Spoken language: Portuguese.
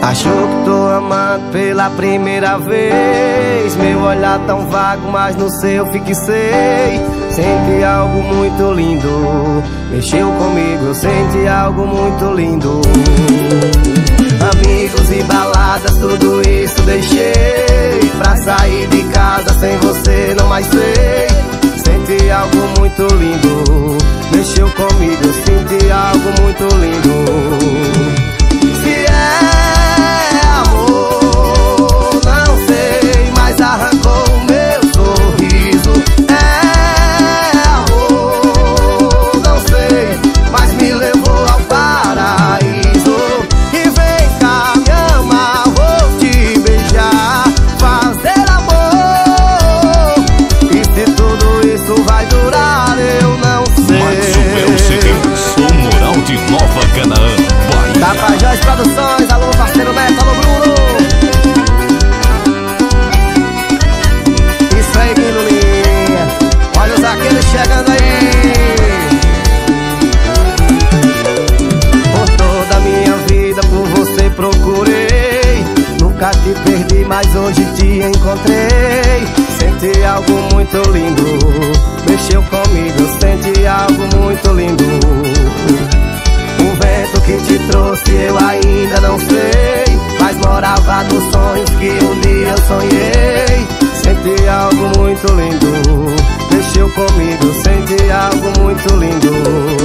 Achou que tô amando pela primeira vez. Meu olhar tão vago, mas no seu fixei. Senti algo muito lindo, mexeu comigo, eu senti algo muito lindo. Amigos e baladas, tudo isso deixei. Pra sair de casa sem você não mais sei. Senti algo muito lindo, mexeu comigo, eu senti algo muito lindo. Tapajós Produções, alô parceiro Neto, alô Bruno. Isso aí, Guilherme. Olha os aqueles chegando aí. Por toda a minha vida por você procurei. Nunca te perdi, mas hoje te encontrei. Senti algo muito lindo, mexeu comigo, senti algo muito lindo. O vento que te trouxe eu ainda não sei, mas morava nos sonhos que um dia eu sonhei. Senti algo muito lindo, mexeu comigo, senti algo muito lindo.